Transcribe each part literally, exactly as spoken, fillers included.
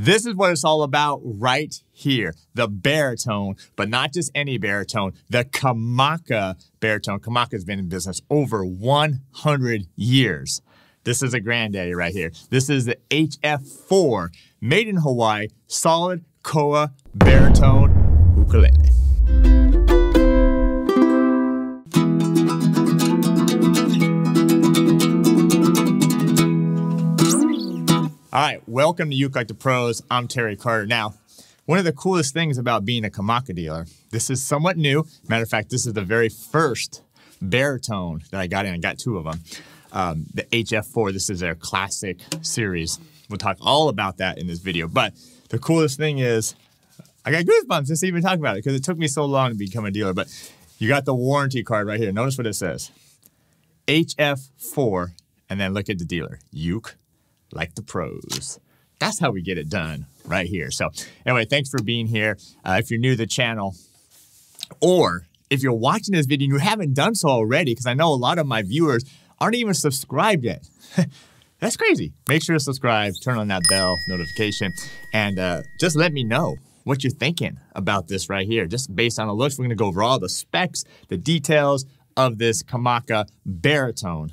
This is what it's all about right here, the baritone, but not just any baritone, the Kamaka baritone. Kamaka's been in business over one hundred years. This is a granddaddy right here. This is the H F four, made in Hawaii, solid koa baritone ukulele. All right, welcome to Uke Like The Pros. I'm Terry Carter. Now, one of the coolest things about being a Kamaka dealer, this is somewhat new. Matter of fact, this is the very first baritone that I got in. I got two of them. Um, the H F four, this is their classic series. We'll talk all about that in this video. But the coolest thing is, I got goosebumps just even talking about it because it took me so long to become a dealer. But you got the warranty card right here. Notice what it says. H F four, and then look at the dealer, Uke Like The Pros. That's how we get it done right here. So anyway, thanks for being here. Uh, if you're new to the channel, or if you're watching this video and you haven't done so already, because I know a lot of my viewers aren't even subscribed yet. That's crazy. Make sure to subscribe, turn on that bell notification, and uh, just let me know what you're thinking about this right here. Just based on the looks, we're gonna go over all the specs, the details of this Kamaka baritone.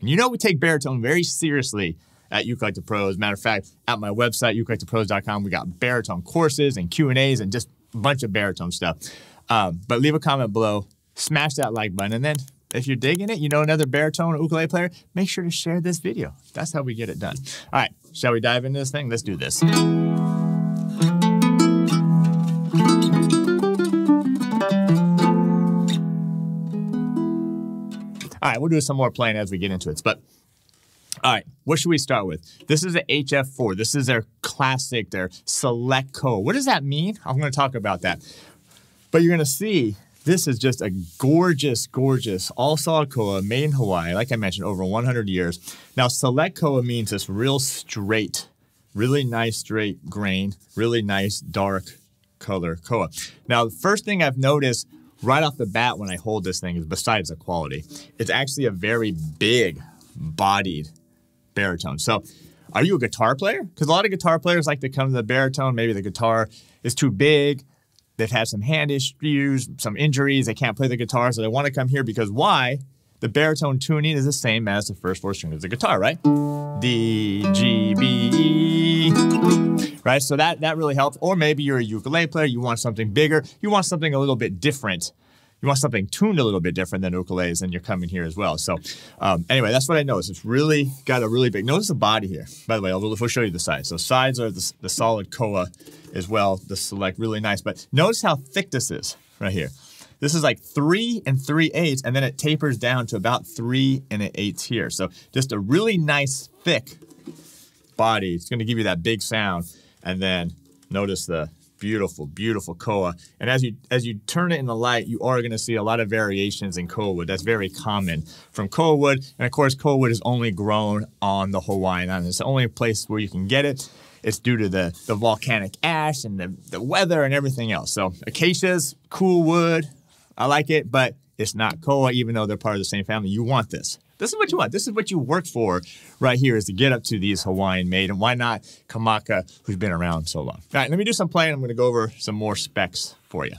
And you know we take baritone very seriously at Uke Like The Pros. Matter of fact, at my website, uke like the pros dot com, we got baritone courses and Q and A's and just a bunch of baritone stuff. Um, but leave a comment below, smash that like button, and then if you're digging it, you know another baritone or ukulele player, make sure to share this video. That's how we get it done. All right, shall we dive into this thing? Let's do this. All right, we'll do some more playing as we get into it, but all right, what should we start with? This is the H F four. This is their classic, their select koa. What does that mean? I'm going to talk about that. But you're going to see this is just a gorgeous, gorgeous, all solid koa made in Hawaii, like I mentioned, over one hundred years. Now, select koa means this real straight, really nice straight grain, really nice dark color koa. Now, the first thing I've noticed right off the bat when I hold this thing is, besides the quality, it's actually a very big bodied baritone. So are you a guitar player? Because a lot of guitar players like to come to the baritone. Maybe the guitar is too big. They've had some hand issues, some injuries. They can't play the guitar, so they want to come here because why? The baritone tuning is the same as the first four strings of the guitar, right? D, G, B, E, right? So that, that really helps. Or maybe you're a ukulele player. You want something bigger. You want something a little bit different. You want something tuned a little bit different than ukuleles, and you're coming here as well. So um, anyway, that's what I noticed. It's really got a really big, notice the body here. By the way, I'll, we'll show you the sides. So sides are the, the solid koa as well, the select, really nice. But notice how thick this is right here. This is like three and three eighths, and then it tapers down to about three and an eighth here. So just a really nice thick body. It's gonna give you that big sound. And then notice the beautiful, beautiful koa. And as you as you turn it in the light, you are going to see a lot of variations in koa wood. That's very common from koa wood. And of course, koa wood is only grown on the Hawaiian Islands. It's the only place where you can get it. It's due to the, the volcanic ash and the, the weather and everything else. So acacias, cool wood. I like it, but it's not koa, even though they're part of the same family. You want this. This is what you want. This is what you work for right here, is to get up to these Hawaiian made, and why not Kamaka, who's been around so long. All right, let me do some playing. I'm going to go over some more specs for you.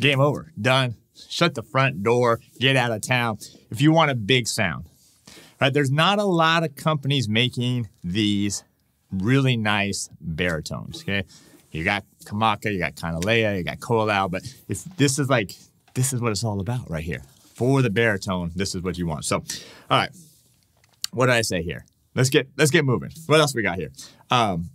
Game over. Done. Shut the front door. Get out of town. If you want a big sound, right? There's not a lot of companies making these really nice baritones, okay? You got Kamaka, you got Kanilea, you got Koalau, but if this is like, this is what it's all about right here. for the baritone, this is what you want. So, all right, what did I say here? Let's get let's get moving. What else we got here? Um,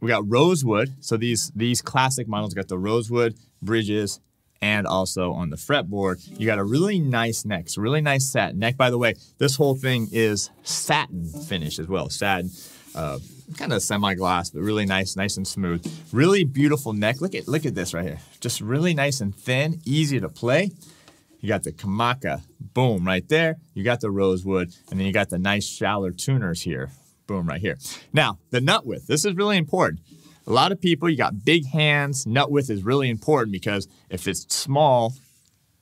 we got rosewood. So these these classic models got the rosewood bridges, and also on the fretboard, you got a really nice neck, so really nice satin neck. By the way, this whole thing is satin finish as well. Satin, uh, kind of semi-gloss, but really nice, nice and smooth. Really beautiful neck. Look at look at this right here. Just really nice and thin, easy to play. You got the Kamaka, boom, right there. You got the rosewood, and then you got the nice shallow tuners here, boom, right here. Now, the nut width, this is really important. A lot of people, you got big hands, nut width is really important because if it's small,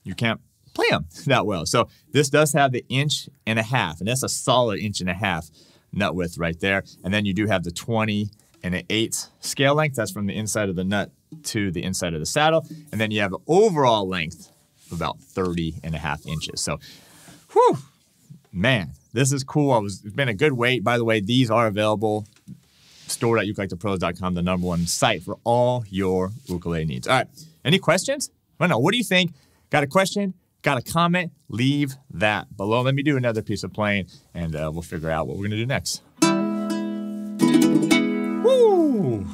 you can't play them that well. So this does have the inch and a half, and that's a solid inch and a half nut width right there. And then you do have the twenty and an eighth scale length, that's from the inside of the nut to the inside of the saddle. And then you have an overall length about thirty and a half inches. So, whew, man, this is cool. I was, it's been a good wait. By the way, these are available, store dot uke like the pros dot com, the number one site for all your ukulele needs. All right, any questions? I don't know, what do you think? Got a question? Got a comment? Leave that below. Let me do another piece of playing, and uh, we'll figure out what we're gonna do next. Woo!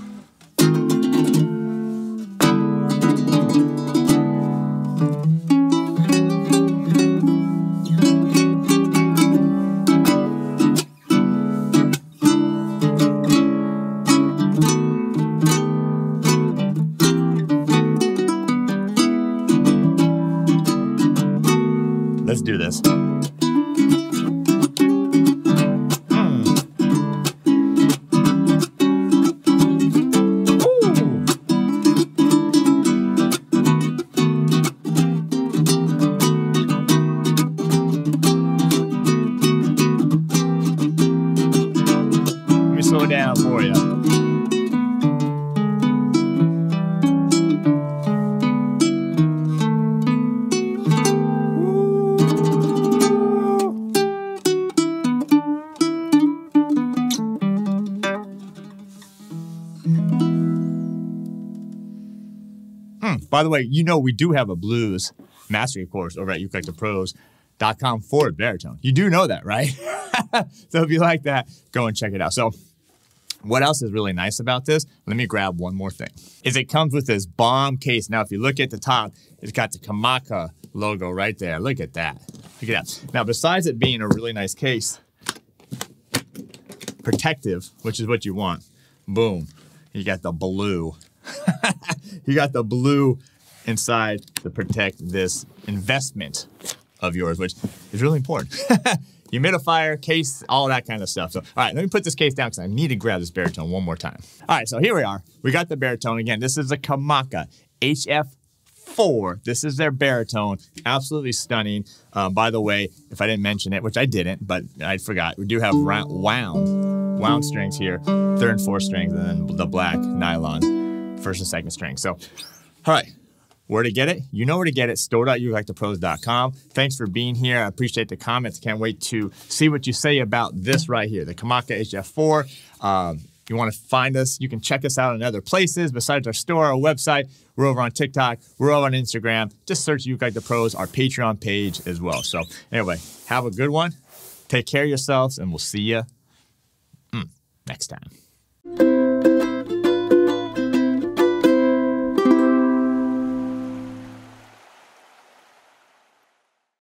Let's do this. Mm. Let me slow it down for you. By the way, you know we do have a blues mastery course over at uke like the pros dot com forward baritone. You do know that, right? So if you like that, go and check it out. So what else is really nice about this? Let me grab one more thing. Is it comes with this bomb case. Now, if you look at the top, it's got the Kamaka logo right there. Look at that. Look at that. Now, besides it being a really nice case, protective, which is what you want, boom, you got the blue. You got the blue inside to protect this investment of yours, which is really important. Humidifier, case, all that kind of stuff. So, all right, let me put this case down because I need to grab this baritone one more time. All right, so here we are. We got the baritone again. This is a Kamaka H F four. This is their baritone. Absolutely stunning. Um, by the way, if I didn't mention it, which I didn't, but I forgot, we do have round, wound, wound strings here, third and fourth strings, and then the black nylons. First and second string. So, all right, where to get it? You know where to get it, store dot uke like the pros dot com. Thanks for being here. I appreciate the comments. Can't wait to see what you say about this right here, the Kamaka H F four. Um, you want to find us, you can check us out in other places besides our store, our website. We're over on TikTok. We're over on Instagram. Just search Uke Like The Pros, our Patreon page as well. So anyway, have a good one. Take care of yourselves, and we'll see you mm, next time.